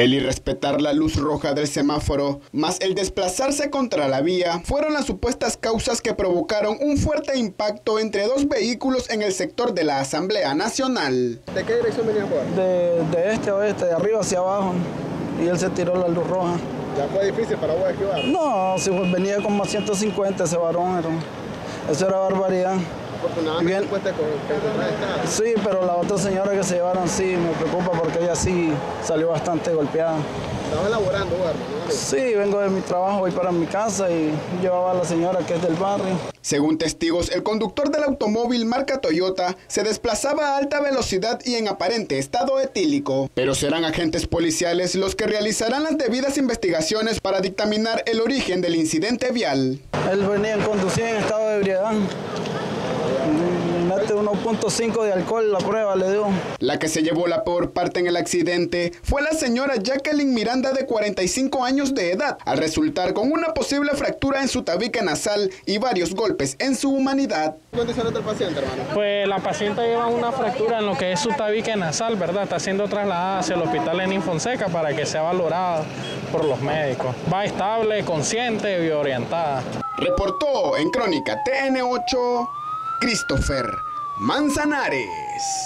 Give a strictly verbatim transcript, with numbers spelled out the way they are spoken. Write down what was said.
El irrespetar la luz roja del semáforo, más el desplazarse contra la vía, fueron las supuestas causas que provocaron un fuerte impacto entre dos vehículos en el sector de la Asamblea Nacional. ¿De qué dirección venían por? De, de este a oeste, de arriba hacia abajo, y él se tiró la luz roja. ¿Ya fue difícil para vos esquivar? No, si pues venía como a ciento cincuenta ese varón, era, eso era barbaridad. Bien. Sí, pero la otra señora que se llevaron sí, me preocupa porque ella sí salió bastante golpeada. ¿Estabas laborando, barrio? Sí, vengo de mi trabajo, voy para mi casa y llevaba a la señora que es del barrio. Según testigos, el conductor del automóvil marca Toyota se desplazaba a alta velocidad y en aparente estado etílico. Pero serán agentes policiales los que realizarán las debidas investigaciones para dictaminar el origen del incidente vial. Él venía en conducción en estado de ebriedad. uno punto cinco de alcohol, la prueba le dio. La que se llevó la peor parte en el accidente fue la señora Jacqueline Miranda, de cuarenta y cinco años de edad, al resultar con una posible fractura en su tabique nasal y varios golpes en su humanidad. ¿Qué condiciones del paciente, hermano? Pues la paciente lleva una fractura en lo que es su tabique nasal, ¿verdad? Está siendo trasladada hacia el hospital en Infonseca para que sea valorada por los médicos. Va estable, consciente y orientada. Reportó en Crónica T N ocho, Christopher Manzanares.